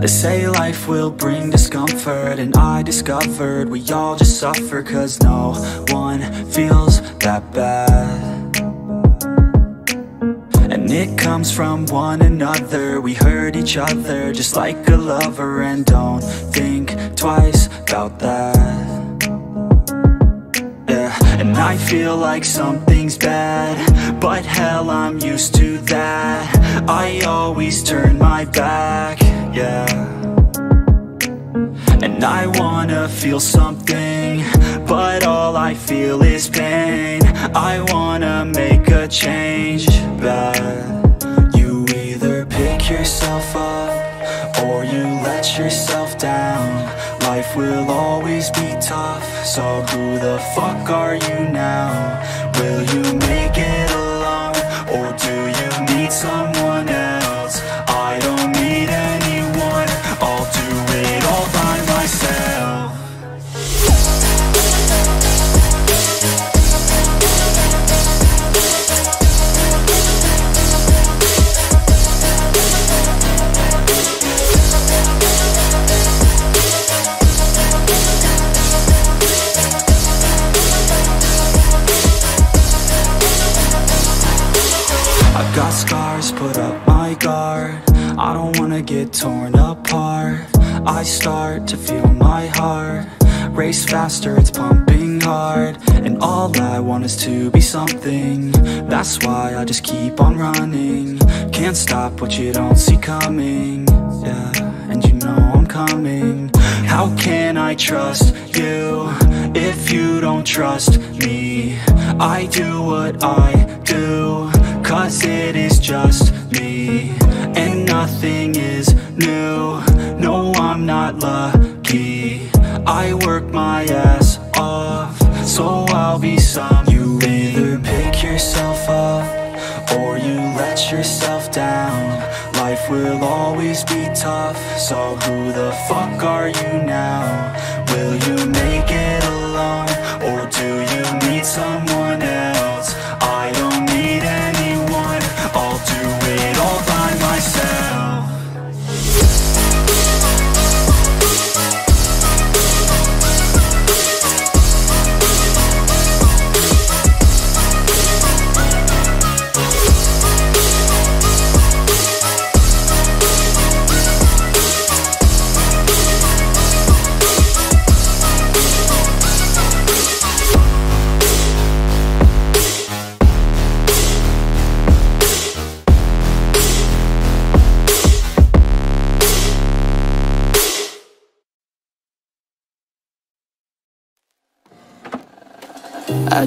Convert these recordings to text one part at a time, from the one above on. They say life will bring discomfort, and I discovered we all just suffer, cause no one feels that bad. And it comes from one another, we hurt each other just like a lover. And don't think twice about that. And I feel like something's bad, but hell, I'm used to that. I always turn my back, yeah. And I wanna feel something, but all I feel is pain. I wanna make a change, but you either pick yourself up, or you let yourself down. Life will always be tough, so who the fuck are you now? Will you make it alone, or do you need someone else? I don't need anyone, I'll do it all by myself. Got scars, put up my guard. I don't wanna get torn apart. I start to feel my heart race faster, it's pumping hard. And all I want is to be something, that's why I just keep on running. Can't stop what you don't see coming, yeah, and you know I'm coming. How can I trust you if you don't trust me? I do what I do, cause it is just me, and nothing is new. No, I'm not lucky, I work my ass off, so I'll be some. You either pick yourself up, or you let yourself down. Life will always be tough, so who the fuck are you now? Will you make it alone, or do you need someone else? I don't need anyone, I'll do it all by myself. I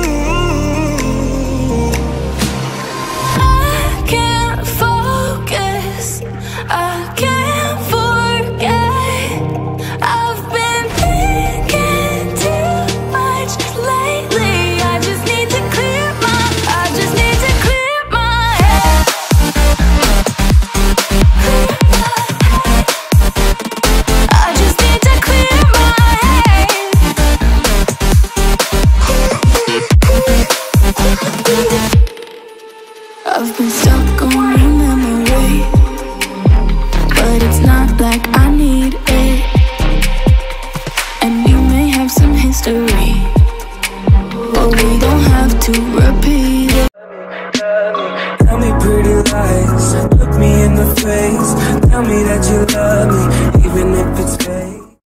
But we don't have to repeat.